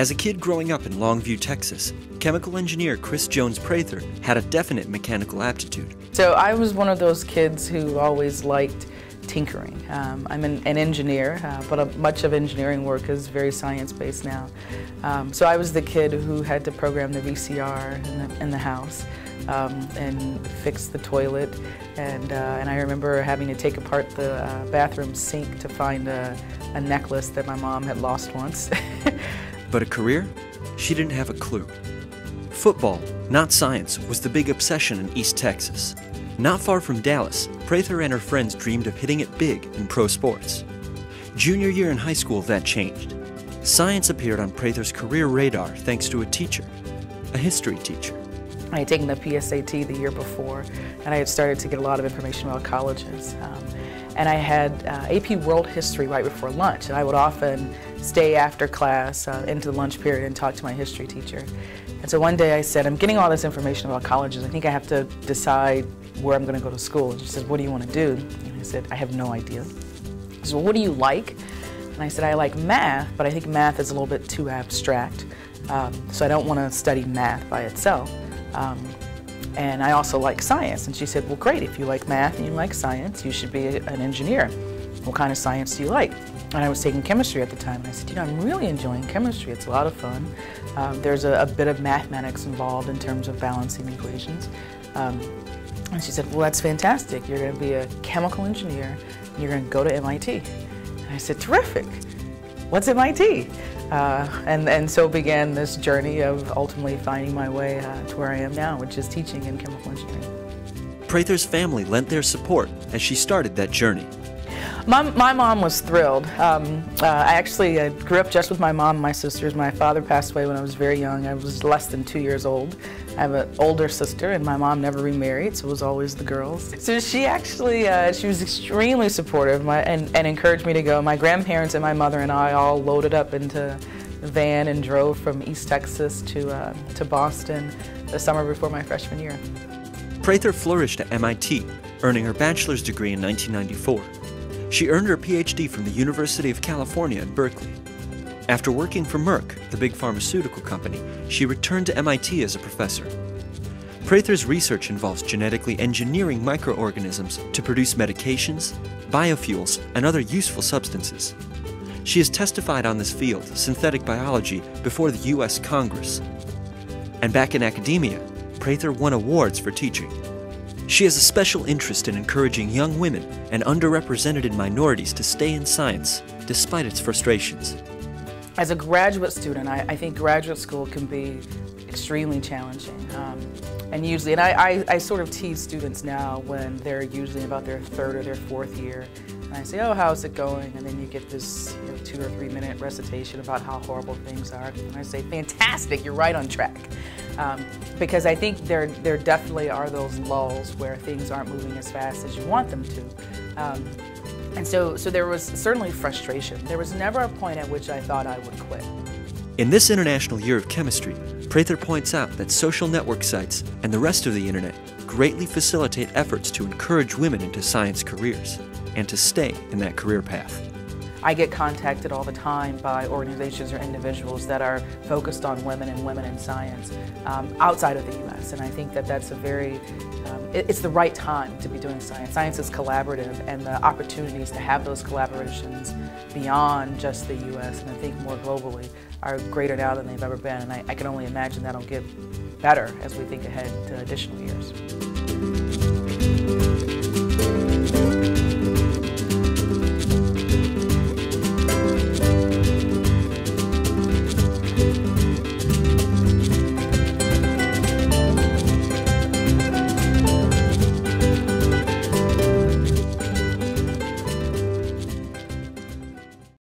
As a kid growing up in Longview, Texas, chemical engineer Chris Jones Prather had a definite mechanical aptitude. So I was one of those kids who always liked tinkering. I'm an engineer, but much of engineering work is very science-based now. So I was the kid who had to program the VCR in the house and fix the toilet. And I remember having to take apart the bathroom sink to find a necklace that my mom had lost once. But a career? She didn't have a clue. Football, not science, was the big obsession in East Texas. Not far from Dallas, Prather and her friends dreamed of hitting it big in pro sports. Junior year in high school, that changed. Science appeared on Prather's career radar thanks to a teacher, a history teacher. I had taken the PSAT the year before, and I had started to get a lot of information about colleges. And I had AP World History right before lunch, and I would often stay after class into the lunch period and talk to my history teacher. And so one day I said, I'm getting all this information about colleges. I think I have to decide where I'm going to go to school. And she said, what do you want to do? And I said, I have no idea. She said, well, what do you like? And I said, I like math, but I think math is a little bit too abstract. So I don't want to study math by itself. And I also like science. And she said, well, great, if you like math and you like science, you should be an engineer. What kind of science do you like? And I was taking chemistry at the time. And I said, you know, I'm really enjoying chemistry. It's a lot of fun. There's a bit of mathematics involved in terms of balancing equations. And she said, well, that's fantastic. You're going to be a chemical engineer. And you're going to go to MIT. And I said, terrific. What's MIT? And so began this journey of ultimately finding my way to where I am now, which is teaching in chemical engineering. Prather's family lent their support as she started that journey. My mom was thrilled. I grew up just with my mom and my sisters. My father passed away when I was very young. I was less than 2 years old. I have an older sister, and my mom never remarried, so it was always the girls. So she actually, she was extremely supportive and encouraged me to go. My grandparents and my mother and I all loaded up into the van and drove from East Texas to Boston the summer before my freshman year. Prather flourished at MIT, earning her bachelor's degree in 1994. She earned her PhD from the University of California at Berkeley. After working for Merck, the big pharmaceutical company, she returned to MIT as a professor. Prather's research involves genetically engineering microorganisms to produce medications, biofuels, and other useful substances. She has testified on this field, synthetic biology, before the U.S. Congress. And back in academia, Prather won awards for teaching. She has a special interest in encouraging young women and underrepresented minorities to stay in science, despite its frustrations. As a graduate student, I think graduate school can be extremely challenging. And I sort of tease students now when they're usually about their third or their fourth year. And I say, oh, how's it going? And then you get this 2 or 3 minute recitation about how horrible things are. And I say, fantastic, you're right on track. Because I think there definitely are those lulls where things aren't moving as fast as you want them to. And so there was certainly frustration. There was never a point at which I thought I would quit. In this International Year of Chemistry, Prather points out that social network sites and the rest of the internet greatly facilitate efforts to encourage women into science careers and to stay in that career path. I get contacted all the time by organizations or individuals that are focused on women and women in science outside of the U.S. And I think that that's a very, it's the right time to be doing science. Science is collaborative, and the opportunities to have those collaborations beyond just the U.S. and I think more globally are greater now than they've ever been. And I can only imagine that'll get better as we think ahead to additional years.